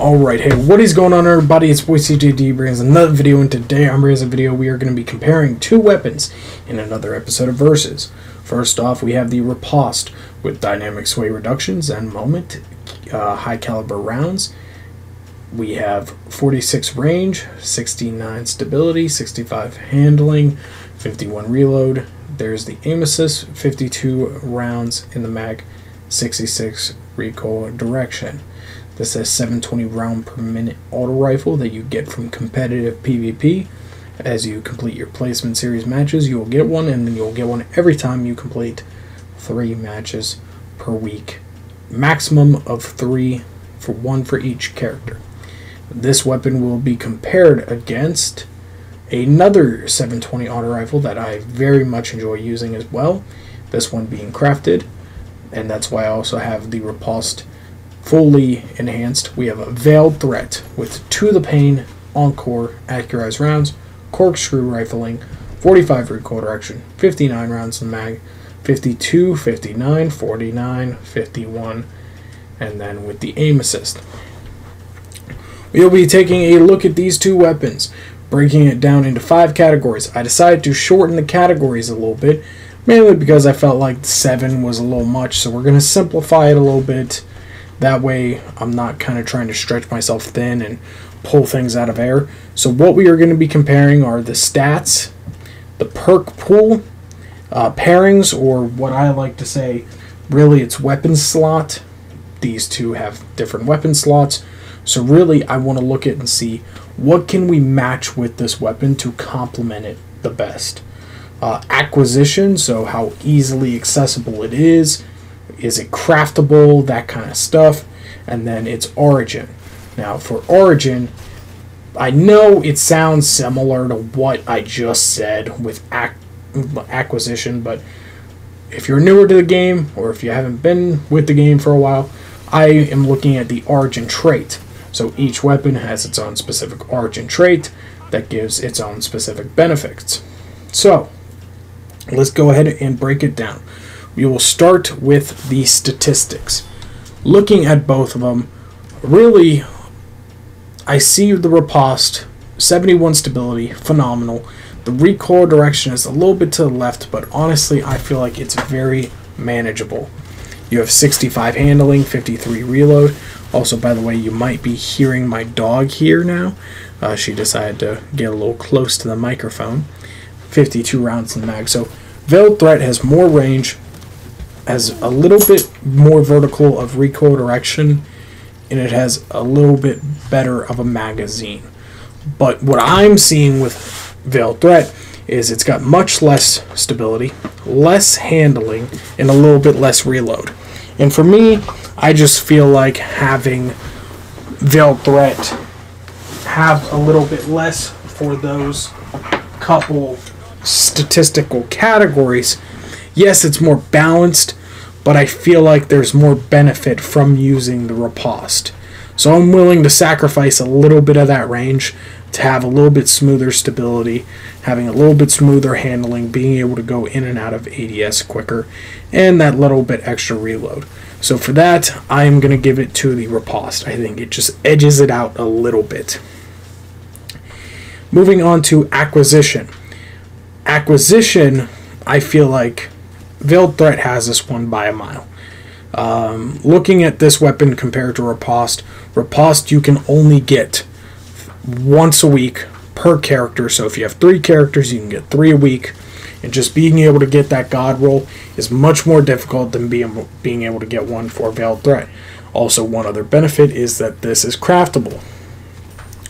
Alright, hey, what is going on everybody? It's boy CJD brings another video, and today I'm bringing a video we are going to be comparing two weapons in another episode of Versus. First off, we have the Riposte with Dynamic Sway Reduction, Zen Moment, High Caliber Rounds. We have 46 range, 69 stability, 65 handling, 51 reload. There's the Aim Assist, 52 rounds in the mag, 66 recoil direction. This is 720 round per minute auto rifle that you get from competitive PvP. As you complete your placement series matches, you will get one, and then you'll get one every time you complete 3 matches per week. Maximum of 3, for one for each character. This weapon will be compared against another 720 auto rifle that I very much enjoy using as well. This one being crafted, and that's why I also have the Riposte fully enhanced. We have a Veiled Threat with To the Pain, Encore, Accurized Rounds, Corkscrew Rifling, 45 recoil direction, 59 rounds in the mag, 52, 59, 49, 51, and then with the Aim Assist. We'll be taking a look at these two weapons, breaking it down into 5 categories. I decided to shorten the categories a little bit, mainly because I felt like 7 was a little much, so we're going to simplify it a little bit. That way, I'm not kind of trying to stretch myself thin and pull things out of air. So what we are going to be comparing are the stats, the perk pool, pairings, or what I like to say, really it's weapon slot. These two have different weapon slots. So really, I want to look at and see what can we match with this weapon to complement it the best. Acquisition, so how easily accessible it is. Is it craftable, that kind of stuff, and then its origin. Now for origin, I know it sounds similar to what I just said with acquisition, but if you're newer to the game or if you haven't been with the game for a while, I am looking at the Origin Trait. So each weapon has its own specific Origin Trait that gives its own specific benefits. So let's go ahead and break it down. We will start with the statistics. Looking at both of them, really, I see the Riposte, 71 stability, phenomenal. The recoil direction is a little bit to the left, but honestly, I feel like it's very manageable. You have 65 handling, 53 reload. Also, by the way, you might be hearing my dog here now. She decided to get a little close to the microphone. 52 rounds in the mag. So, Veiled Threat has more range, has a little bit more vertical of recoil direction, and it has a little bit better of a magazine. But what I'm seeing with Veiled Threat is it's got much less stability, less handling, and a little bit less reload. And for me, I just feel like having Veiled Threat have a little bit less for those couple statistical categories. Yes, it's more balanced, but I feel like there's more benefit from using the Riposte. So I'm willing to sacrifice a little bit of that range to have a little bit smoother stability, having a little bit smoother handling, being able to go in and out of ADS quicker, and that little bit extra reload. So for that, I'm going to give it to the Riposte. I think it just edges it out a little bit. Moving on to acquisition. Acquisition, I feel like Veiled Threat has this one by a mile. Looking at this weapon compared to Riposte, Riposte you can only get once a week per character. So if you have 3 characters, you can get 3 a week. And just being able to get that God Roll is much more difficult than being able to get one for Veiled Threat. Also, one other benefit is that this is craftable.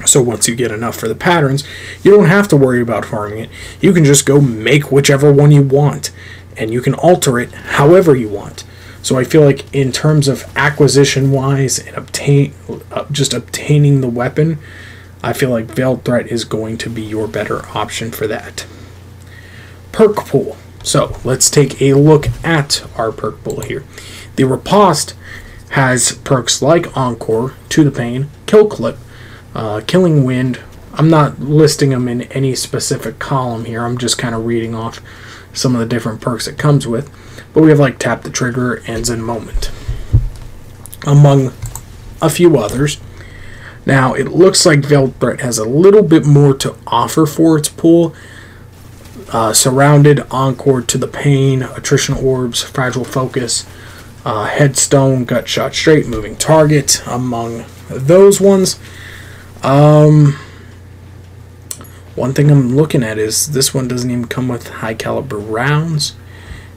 So once you get enough for the patterns, you don't have to worry about farming it. You can just go make whichever one you want, and you can alter it however you want. So I feel like in terms of acquisition-wise and obtaining the weapon, I feel like Veiled Threat is going to be your better option for that. Perk pool. So let's take a look at our perk pool here. The Riposte has perks like Encore, To the Pain, Kill Clip, Killing Wind. I'm not listing them in any specific column here. I'm just kind of reading off some of the different perks it comes with. But we have like Tap the Trigger and Zen Moment, among a few others. Now, it looks like Veiled Threat has a little bit more to offer for its pool. Surrounded, Encore, To the Pain, Attrition Orbs, Fragile Focus, Headstone, Gutshot Straight, Moving Target, among those ones. One thing I'm looking at is this one doesn't even come with High Caliber Rounds.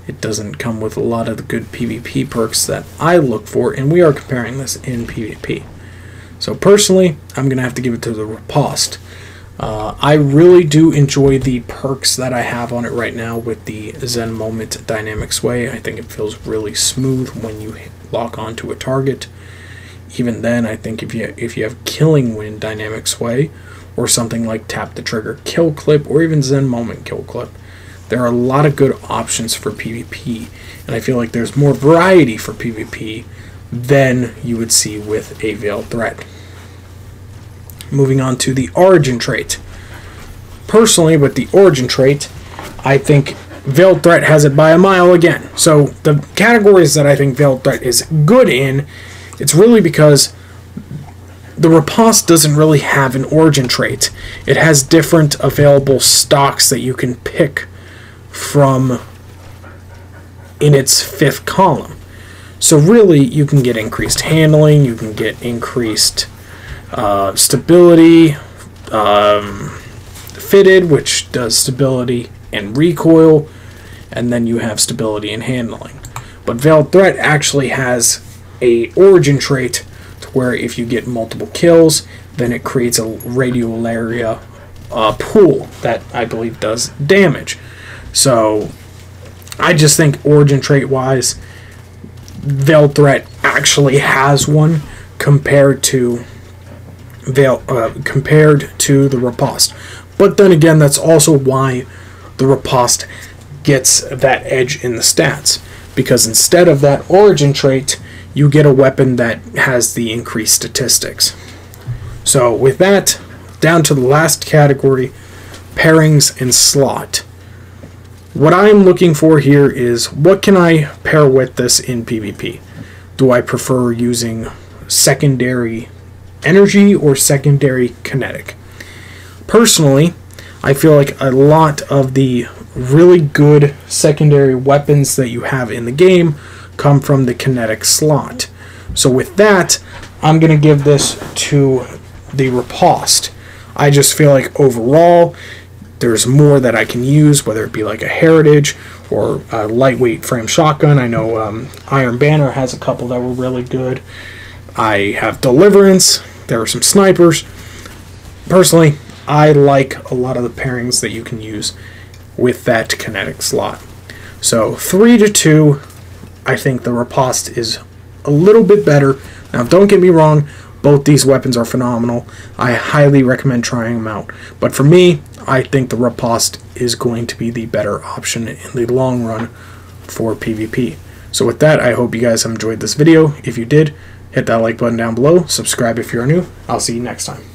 It doesn't come with a lot of the good PvP perks that I look for, and we are comparing this in PvP. So personally, I'm going to have to give it to the Riposte. I really do enjoy the perks that I have on it right now with the Zen Moment Dynamic Sway. I think it feels really smooth when you lock onto a target. Even then, I think if you have Killing Wind Dynamic Sway, or something like Tap the Trigger Kill Clip, or even Zen Moment Kill Clip, there are a lot of good options for PvP, and I feel like there's more variety for PvP than you would see with a Veiled Threat. Moving on to the Origin Trait. Personally, with the Origin Trait, I think Veiled Threat has it by a mile again. So the categories that I think Veiled Threat is good in, it's really because the Riposte doesn't really have an Origin Trait. It has different available stocks that you can pick from in its fifth column. So really, you can get increased handling, you can get increased stability, fitted, which does stability and recoil, and then you have stability and handling. But Veiled Threat actually has a Origin Trait to where if you get multiple kills, then it creates a radial area pool that I believe does damage. So I just think Origin Trait wise, Veiled Threat actually has one compared to the Riposte. But then again, that's also why the Riposte gets that edge in the stats, because instead of that Origin Trait, you get a weapon that has the increased statistics. So with that, down to the last category, pairings and slot. What I'm looking for here is, what can I pair with this in PvP? Do I prefer using secondary energy or secondary kinetic? Personally, I feel like a lot of the really good secondary weapons that you have in the game come from the kinetic slot. So with that, I'm going to give this to the Riposte. I just feel like overall, there's more that I can use, whether it be like a Heritage or a lightweight frame shotgun. I know Iron Banner has a couple that were really good. I have Deliverance. There are some snipers. Personally, I like a lot of the pairings that you can use with that kinetic slot. So 3-2, I think the Riposte is a little bit better. Now, don't get me wrong. Both these weapons are phenomenal. I highly recommend trying them out. But for me, I think the Riposte is going to be the better option in the long run for PvP. So with that, I hope you guys enjoyed this video. If you did, hit that like button down below. Subscribe if you're new. I'll see you next time.